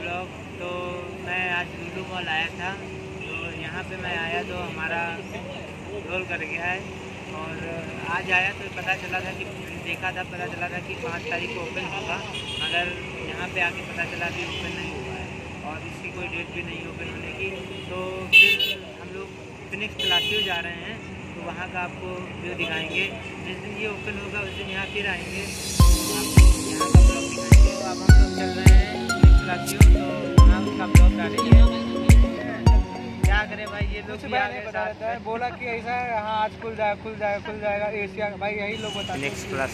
Blog. तो मैं आज लुलू मॉल आया था, तो यहाँ पे मैं आया तो हमारा रोल कर गया है। और आज आया तो पता चला था कि 5 तारीख को ओपन होगा, मगर यहाँ पे आके पता चला कि ओपन नहीं हुआ है और इसकी कोई डेट भी नहीं ओपन होने की। तो फिर हम लोग फिनिक्स पलासियो जा रहे हैं, तो वहाँ का आपको जो दिखाएँगे। जिस दिन ये ओपन होगा उस दिन यहाँ फिर आएँगे, आपको यहाँ का ब्लॉग दिखाएँगे। तो अब हम लोग चल रहे हैं पलासियो, तो वहाँ उसका ब्लॉग डालेंगे। क्या करे भाई, ये लोग बता रहता है, बोला कि ऐसा है हाँ आज खुल जाएगा एशिया। भाई यही लोग बताते हैं एशिया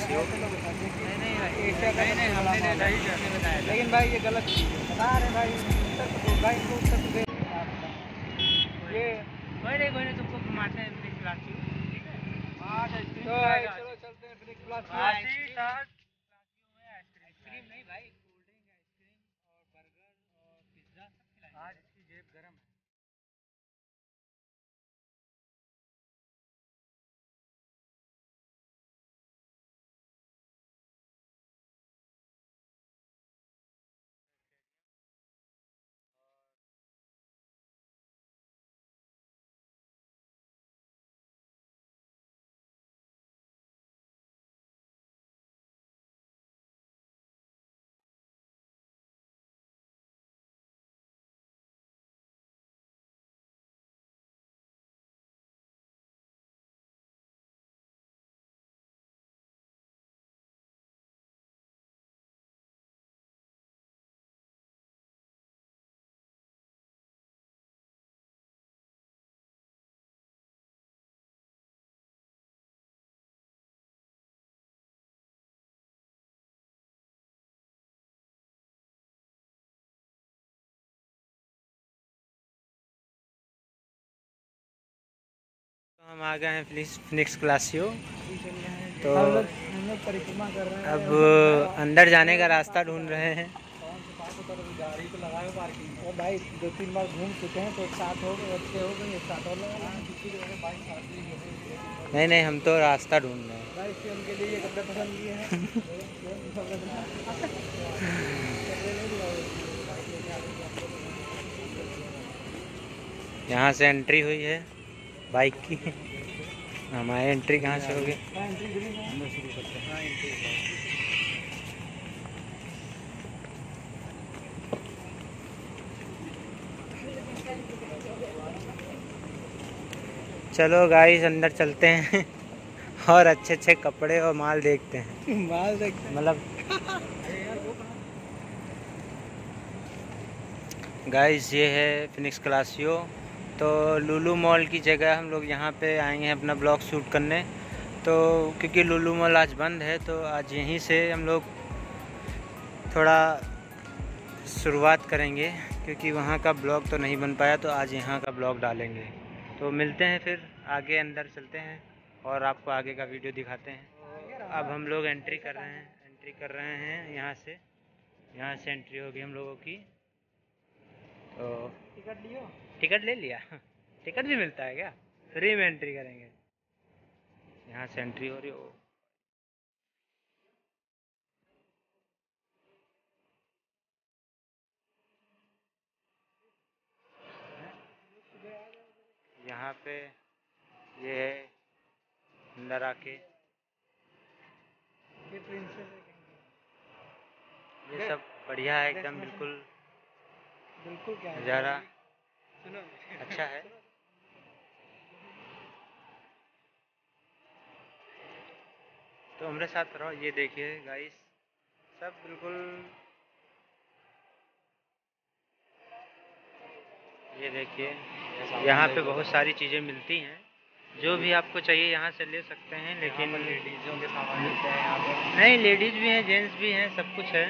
का, लेकिन भाई ये गलत बता रहे भाई। ये कोई नहीं तुमको घुमाते हैं फिनिक्स पलासियो। तो चलो चलते हैं फिनिक्स पलासियो में। आइसक्रीम नहीं भाई, कोल्ड ड्रिंक, आइसक्रीम और बर्गर और पिज्ज़ा सब खिलाएंगे। आज इसकी जेब गर्म है। हम आ गए हैं फिनिक्स पलासियो। तो अब अंदर जाने का रास्ता ढूंढ रहे हैं। भाई 2-3 बार घूम चुके हैं, तो 7 हो गए, 6 हो गए, 7 और लगा। नहीं, हम तो रास्ता ढूंढ रहे हैं भाई। फिल्म के लिए कपड़े पसंद किए हैं। यहाँ से एंट्री हुई है बाइक की, हमारे एंट्री कहाँ से होगी। चलो गाइस अंदर चलते हैं और अच्छे कपड़े और माल देखते हैं। मतलब गाइस ये है फिनिक्स पलासियो। तो लुलू मॉल की जगह हम लोग यहाँ पे आएंगे अपना ब्लॉग शूट करने। तो क्योंकि लुलू मॉल आज बंद है, तो आज यहीं से हम लोग थोड़ा शुरुआत करेंगे, क्योंकि वहाँ का ब्लॉग तो नहीं बन पाया, तो आज यहाँ का ब्लॉग डालेंगे। तो मिलते हैं फिर आगे, अंदर चलते हैं और आपको आगे का वीडियो दिखाते हैं। अब हम लोग एंट्री कर रहे हैं यहाँ से एंट्री होगी हम लोगों की। तो टिकट ले लिया, टिकट भी मिलता है क्या, फ्री में एंट्री करेंगे। यहाँ से एंट्री हो रही हो। यहाँ पे ये है अंदर आके ये सब बढ़िया है एकदम, बिल्कुल क्या नज़ारा अच्छा है। तो हमारे साथ रहो। ये देखिए गाइस सब बिल्कुल, ये देखिए यहाँ पे बहुत सारी चीज़ें मिलती हैं, जो भी आपको चाहिए यहाँ से ले सकते हैं। लेकिन लेडीज़ों के सामान मिलते हैं यहाँ पर, नहीं लेडीज़ भी हैं, जेंट्स भी हैं, सब कुछ है।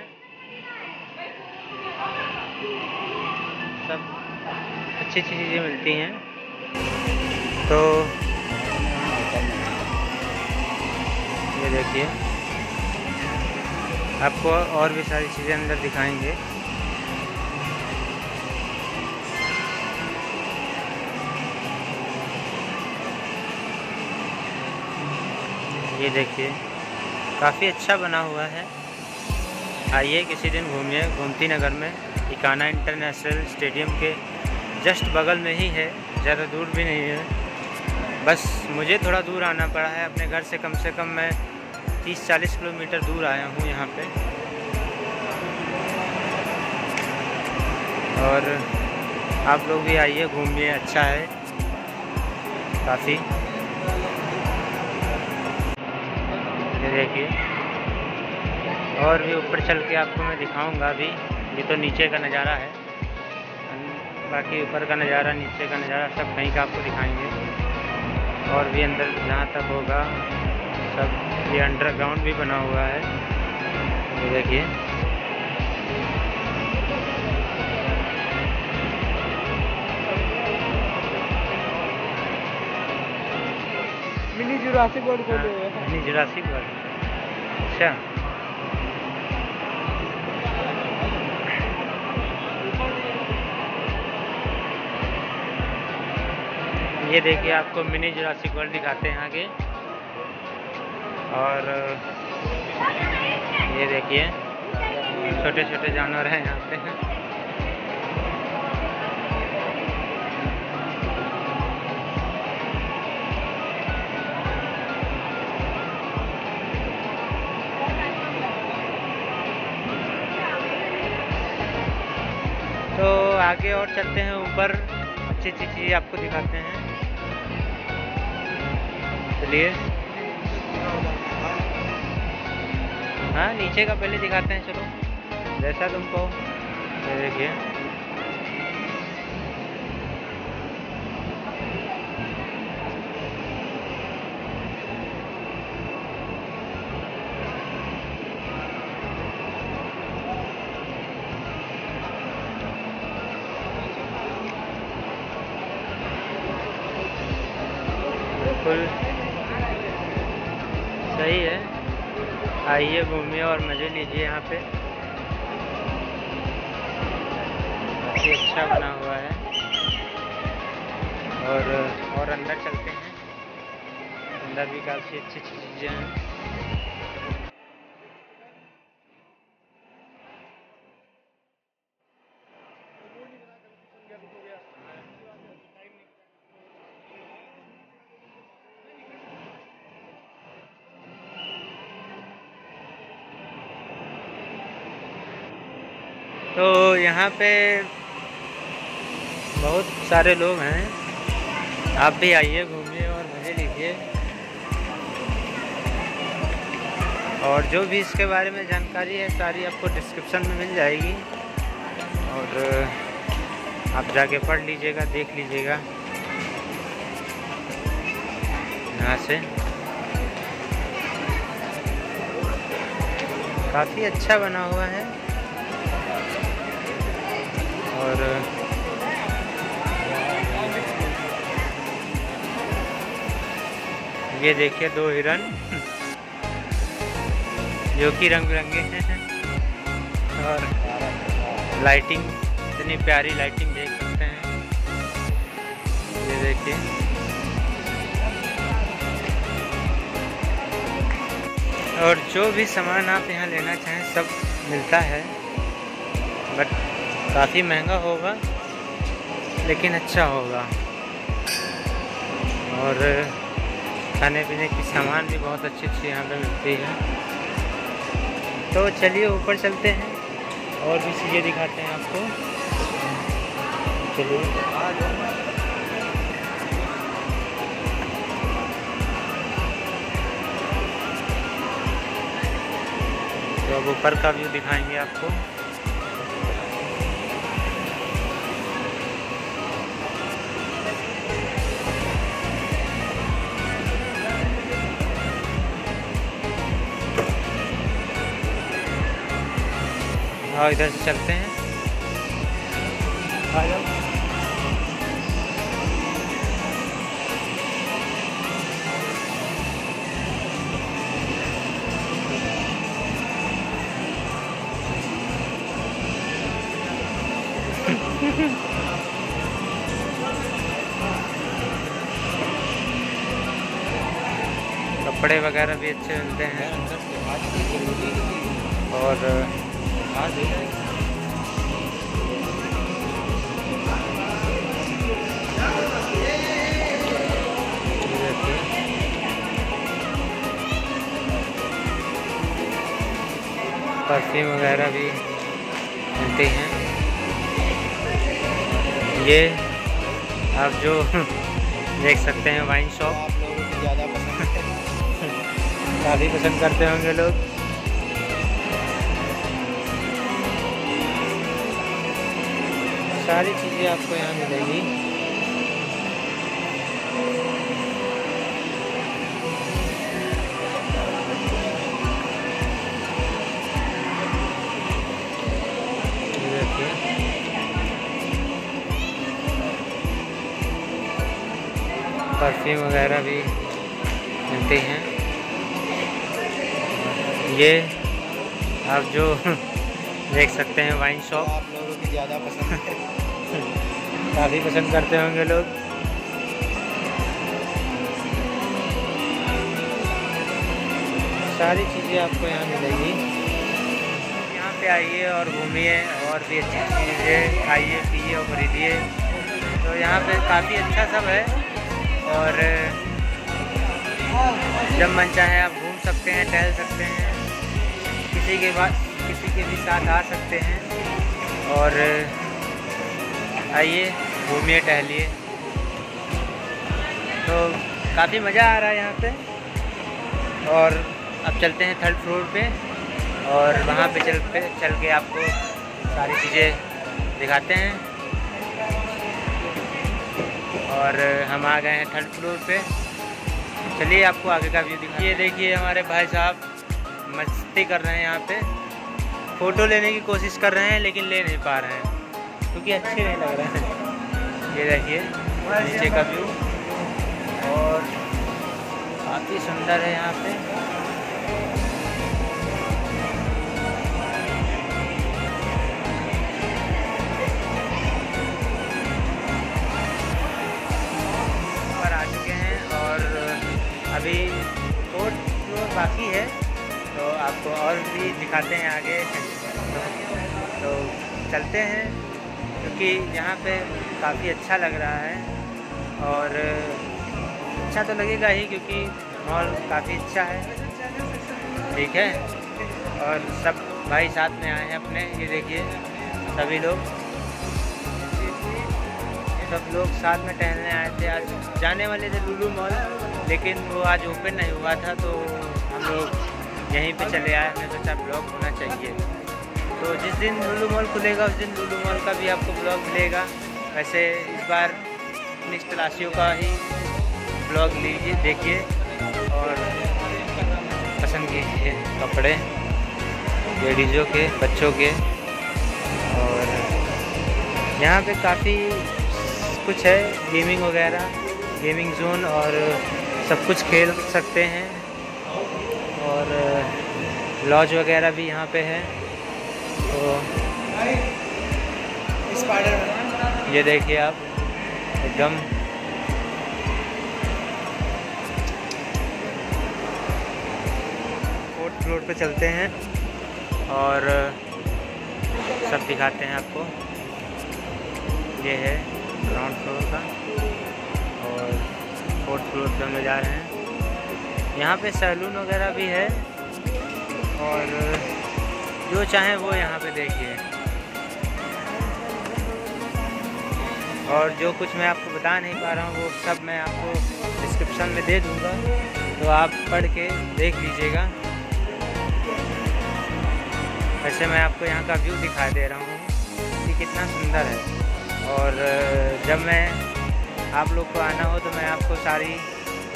सब अच्छी अच्छी चीज़ें मिलती हैं। तो ये देखिए आपको और भी सारी चीज़ें अंदर दिखाएंगे। ये देखिए काफ़ी अच्छा बना हुआ है। आइए किसी दिन घूमिए गोमती नगर में। इकाना इंटरनेशनल स्टेडियम के जस्ट बगल में ही है, ज़्यादा दूर भी नहीं है। बस मुझे थोड़ा दूर आना पड़ा है अपने घर से कम मैं 30-40 किलोमीटर दूर आया हूँ यहाँ पे। और आप लोग भी आइए घूमिए, अच्छा है काफ़ी। देखिए और भी ऊपर चल के आपको मैं दिखाऊंगा। अभी ये तो नीचे का नज़ारा है, बाकी ऊपर का नज़ारा, नीचे का नज़ारा सब कहीं का आपको दिखाएंगे। और भी अंदर जहाँ तक होगा सब, ये अंडरग्राउंड भी बना हुआ है, ये देखिए। मिनी जुरासिक वर्ल्ड खोले हुए हैं। मिनी जुरासिक वर्ल्ड, अच्छा। ये देखिए आपको मिनी जुरासिक वर्ल्ड दिखाते हैं आगे। और ये देखिए छोटे छोटे जानवर हैं यहाँ पे। तो आगे और चलते हैं ऊपर, अच्छी अच्छी चीज़ें आपको दिखाते हैं। चलिए, हाँ नीचे का पहले दिखाते हैं, चलो जैसा तुम कहो। ये देखिए सही है, आइए घूमिए और मज़े लीजिए यहाँ पे। काफ़ी अच्छा बना हुआ है। और अंदर चलते हैं, अंदर भी काफ़ी अच्छी अच्छी चीज़ें हैं। तो यहाँ पे बहुत सारे लोग हैं, आप भी आइए घूमिए और मज़े लीजिए। और जो भी इसके बारे में जानकारी है सारी आपको डिस्क्रिप्शन में मिल जाएगी, और आप जाके पढ़ लीजिएगा, देख लीजिएगा यहाँ से। काफ़ी अच्छा बना हुआ है। और ये देखिए दो हिरन जो कि रंग बिरंगे हैं, और लाइटिंग, इतनी प्यारी लाइटिंग देख सकते हैं। ये देखिए, और जो भी सामान आप यहाँ लेना चाहें सब मिलता है, बट काफ़ी महंगा होगा लेकिन अच्छा होगा। और खाने पीने की सामान भी बहुत अच्छी अच्छी यहाँ पे मिलती है। तो चलिए ऊपर चलते हैं और भी चीज़ें दिखाते हैं आपको। चलिए तो अब ऊपर का व्यू दिखाएंगे आपको। और इधर से चलते हैं। कपड़े वगैरह भी अच्छे मिलते हैं और परफ्यूम वगैरह भी मिलते हैं। ये आप जो देख सकते हैं वाइन शॉप, आप लोगों को ज़्यादा पसंद है, काफ़ी पसंद करते होंगे लोग। सारी चीज़ें आपको यहाँ मिलेगी। परफ्यूम वगैरह भी मिलते हैं। ये आप जो देख सकते हैं वाइन शॉप, आप लोगों को ज़्यादा पसंद है, काफ़ी पसंद करते होंगे लोग। सारी चीज़ें आपको यहाँ मिलेगी। यहाँ पे आइए और घूमिए और भी अच्छी चीज़ें खाइए पिए और खरीदिए। तो यहाँ पे काफ़ी अच्छा सब है और जब मन चाहे आप घूम सकते हैं, टहल सकते हैं, किसी के भी साथ आ सकते हैं। और आइए घूमिए टहलिए, तो काफ़ी मज़ा आ रहा है यहाँ पे। और अब चलते हैं थर्ड फ्लोर पे और वहाँ पे चल के आपको सारी चीज़ें दिखाते हैं। और हम आ गए हैं थर्ड फ्लोर पे, चलिए आपको आगे का व्यू दिखाइए। ये देखिए हमारे भाई साहब मस्ती कर रहे हैं, यहाँ पे फ़ोटो लेने की कोशिश कर रहे हैं लेकिन ले नहीं पा रहे हैं क्योंकि अच्छे नहीं लग रहे हैं। ये देखिए नीचे का व्यू, और काफ़ी सुंदर है यहाँ पे। अभी फोर्थ फ्लोर बाकी है, तो आपको और भी दिखाते हैं आगे। तो चलते हैं क्योंकि यहाँ पे काफ़ी अच्छा लग रहा है, और अच्छा तो लगेगा ही क्योंकि मॉल काफ़ी अच्छा है। ठीक है, और सब भाई साथ में आए हैं अपने। ये देखिए सभी लोग, सब लोग साथ में टहलने आए थे। आज जाने वाले थे लुलू मॉल, लेकिन वो आज ओपन नहीं हुआ था, तो हम लोग यहीं पे चले आए। हमें सोचा ब्लॉग होना चाहिए, तो जिस दिन लुलू मॉल खुलेगा उस दिन लुलू मॉल का भी आपको ब्लॉग मिलेगा। वैसे इस बार फिनिक्स पलासियो का ही ब्लॉग लीजिए, देखिए और पसंद कीजिए। कपड़े लेडीज़ों के, बच्चों के, और यहाँ पे काफ़ी कुछ है, गेमिंग वगैरह, गेमिंग जोन, और सब कुछ खेल सकते हैं। और लॉज वगैरह भी यहाँ पे है। तो ये देखिए आप एकदम फोर्थ फ्लोर पे चलते हैं और सब दिखाते हैं आपको। ये है ग्राउंड फ्लोर का, और फोर्थ फ्लोर पे हम जा रहे हैं। यहाँ पे सैलून वगैरह भी है, और जो चाहे वो यहाँ पे देखिए। और जो कुछ मैं आपको बता नहीं पा रहा हूँ वो सब मैं आपको डिस्क्रिप्शन में दे दूँगा, तो आप पढ़ के देख लीजिएगा। वैसे मैं आपको यहाँ का व्यू दिखा दे रहा हूँ कि कितना सुंदर है। और जब मैं आप लोग को आना हो तो मैं आपको सारी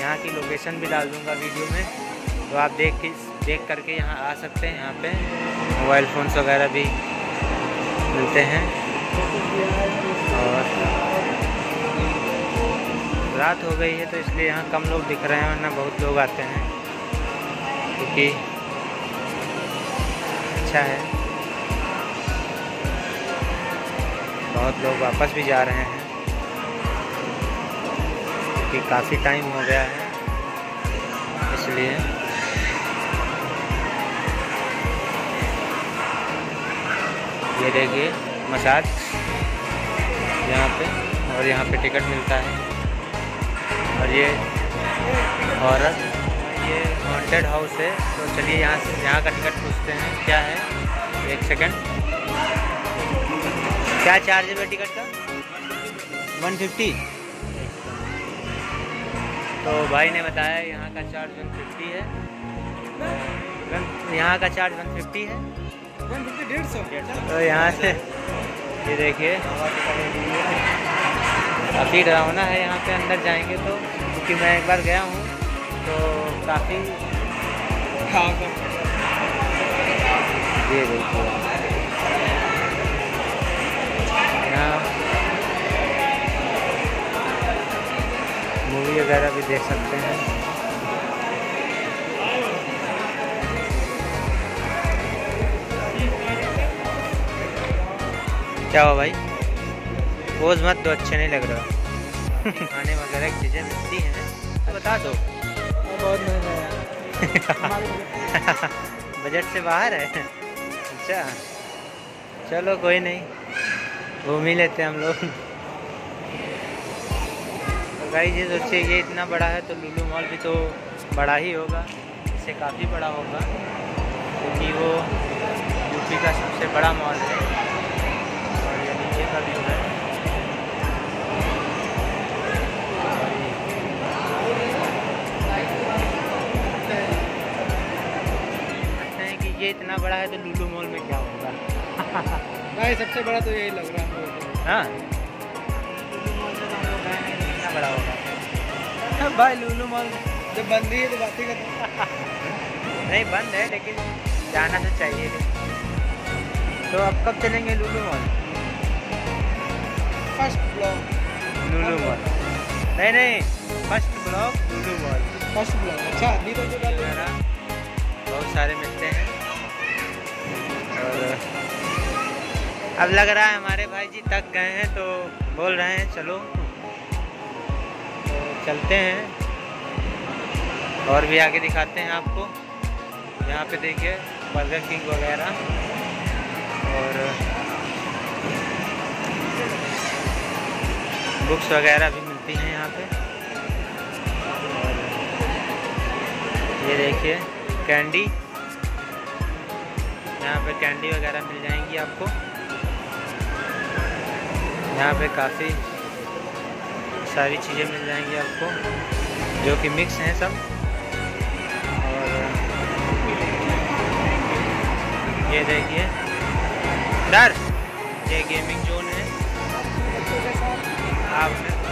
यहाँ की लोकेशन भी डाल दूँगा वीडियो में, तो आप देख करके यहाँ आ सकते हैं। यहाँ पे मोबाइल फ़ोन्स वगैरह भी मिलते हैं। और रात हो गई है तो इसलिए यहाँ कम लोग दिख रहे हैं, वरना बहुत लोग आते हैं क्योंकि अच्छा है। बहुत लोग वापस भी जा रहे हैं कि काफ़ी टाइम हो गया है, इसलिए ये देखिए मसाज यहाँ पे, और यहाँ पे टिकट मिलता है। और ये औरत, ये हॉन्टेड हाउस है। तो चलिए यहाँ से यहाँ का टिकट पूछते हैं क्या है। एक सेकंड, क्या चार्ज है टिकट का? 150। तो भाई ने बताया यहाँ का चार्ज 150 है। यहाँ का चार्ज 150 है, 150 150। तो यहाँ से ये देखिए काफ़ी डरावना है। यहाँ पे अंदर जाएंगे तो, क्योंकि मैं एक बार गया हूँ तो काफ़ी। ये देखिए यहाँ मूवी वगैरह भी देख सकते हैं। क्या हुआ भाई? पोज मत दो, अच्छे नहीं लग रहा। खाने वगैरह की चीज़ें मिलती हैं, तो बता दो। बहुत महंगा बजट से बाहर है। अच्छा चलो कोई नहीं, घूम ही लेते हैं हम लोग। तो गाइस ये सोचिए ये इतना बड़ा है तो लुलू मॉल भी तो बड़ा ही होगा, इससे काफ़ी बड़ा होगा क्योंकि वो यूपी का सबसे बड़ा मॉल है। और ये नीचे का व्यू है। ये इतना बड़ा है तो लूलू मॉल में क्या होगा? भाई सबसे बड़ा तो यही लग रहा है। हाँ लूलू मॉल से तो इतना बड़ा होगा भाई। लूलू मॉल जब बंद ही है तो बात ही नहीं, बंद है लेकिन जाना तो चाहिए। तो अब कब चलेंगे Lulu mall? First block Lulu mall, नहीं first block Lulu mall, first block. अच्छा बहुत सारे मिलते हैं। और अब लग रहा है हमारे भाई जी थक गए हैं तो बोल रहे हैं चलो तो चलते हैं और भी आगे दिखाते हैं आपको। यहाँ पे देखिए बर्गर किंग वगैरह। और बुक्स वगैरह भी मिलती हैं यहाँ पे। और ये देखिए कैंडी, यहाँ पे कैंडी वगैरह मिल जाएंगी आपको। यहाँ पे काफ़ी सारी चीज़ें मिल जाएंगी आपको जो कि मिक्स हैं सब। और ये देखिए डर, ये गेमिंग जोन है।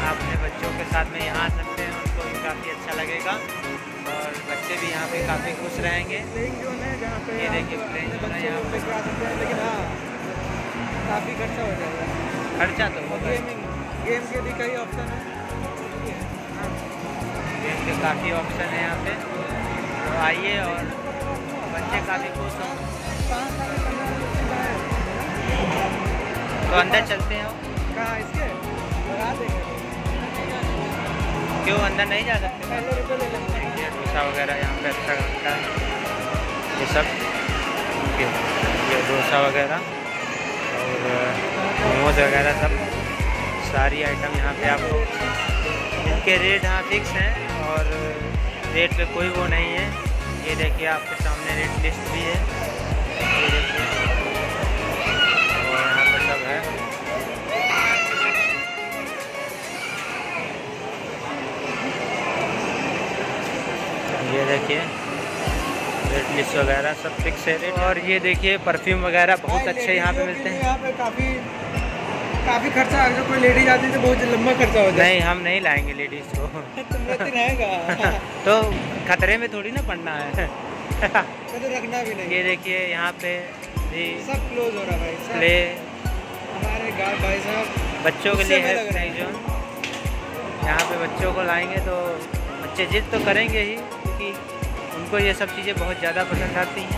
आपने बच्चों के साथ में यहाँ आ सकते हैं, उनको भी काफ़ी अच्छा लगेगा और बच्चे भी यहाँ पे काफ़ी खुश रहेंगे। ये देखिए प्लेइंग जोन है यहाँ पे। लेकिन हाँ काफ़ी खर्चा हो जाएगा। खर्चा तो होगा, गेम के भी कई ऑप्शन है। गेम के काफ़ी ऑप्शन है यहाँ पे, तो आइए। और बच्चे काफ़ी खुश हों। तो अंदर चलते हैं। कहाँ इसके लगा देंगे? क्यों अंदर नहीं जा सकते? वगैरह यहाँ पे अच्छा लगता है ये सब। ये डोसा वगैरह और मोमोज वगैरह सब सारी आइटम यहाँ पे आपको। इनके रेट यहाँ फिक्स हैं और रेट पे कोई वो नहीं है। ये देखिए आपके सामने रेट लिस्ट भी है। ये देखिए और यहाँ पर सब है। ये देखिए रेट लिस्ट वगैरह सब फिक्स है रेट। और ये देखिए परफ्यूम वगैरह बहुत अच्छे यहाँ पे मिलते हैं। यहाँ पे काफ़ी काफ़ी खर्चा, अगर कोई लेडीज आती तो बहुत लंबा खर्चा हो जाए। नहीं हम नहीं लाएंगे लेडीज़ को तो खतरे में थोड़ी ना पड़ना है तो रखना भी नहीं। ये देखिए यहाँ पे भी सब क्लोज हो रहा भाई साहब। प्ले हमारे गाँव भाई साहब बच्चों के लिए है प्ले जोन। यहाँ पे बच्चों को लाएंगे तो बच्चे जिद तो करेंगे ही, कि उनको ये सब चीज़ें बहुत ज़्यादा पसंद आती हैं।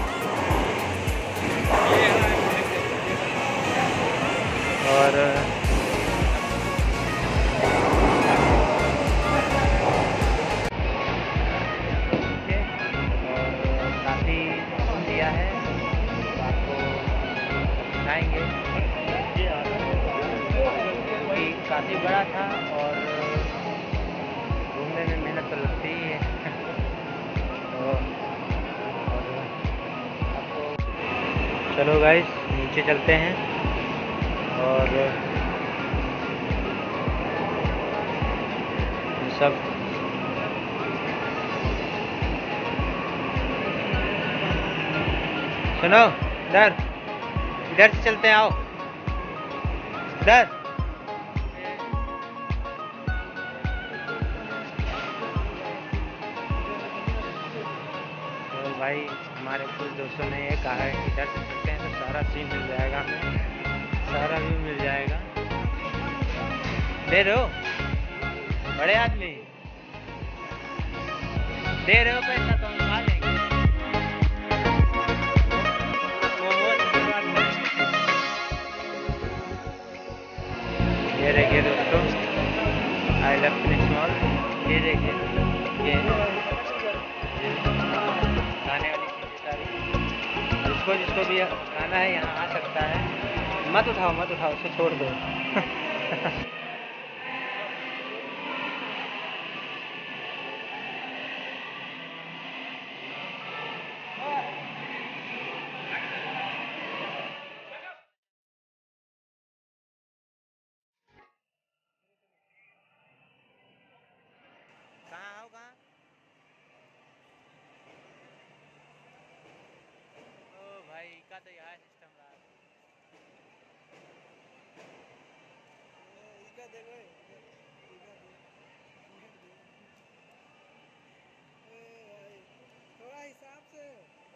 और काफ़ी दिया है, आपको दिखाएंगे। काफ़ी बड़ा था और घूमने में मेहनत तो लगती ही है। तो आपको चलो गाइस नीचे चलते हैं और सब सुनो, इधर इधर से चलते हैं, आओ इधर। तो भाई हमारे कुछ दोस्तों ने ये कहा है कि इधर से चलते हैं तो सारा सीन मिल जाएगा, सारा व्यू मिल जाएगा। दे रहे हो बड़े आदमी, दे रहे हो पैसा तो हम खा लेंगे। ये देखिए दोस्तों, आई लव फिनिक्स मॉल। ये देखिए, ये खाने वाली चीज़ें सारी, जिसको जिसको भी खाना है यहाँ आ सकता है। मत उठाओ उसे छोड़ दो। का तो यहाँ सिस्टम रहा है।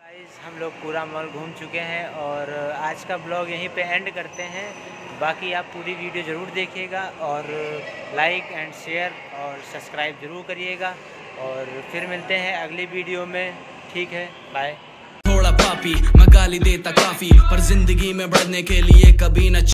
गाइस हम लोग पूरा मॉल घूम चुके हैं और आज का ब्लॉग यहीं पे एंड करते हैं। बाकी आप पूरी वीडियो ज़रूर देखिएगा और लाइक एंड शेयर और सब्सक्राइब ज़रूर करिएगा। और फिर मिलते हैं अगली वीडियो में, ठीक है, बाय। थोड़ा पापी मैं गाली देता काफी, पर जिंदगी में बढ़ने के लिए कभी न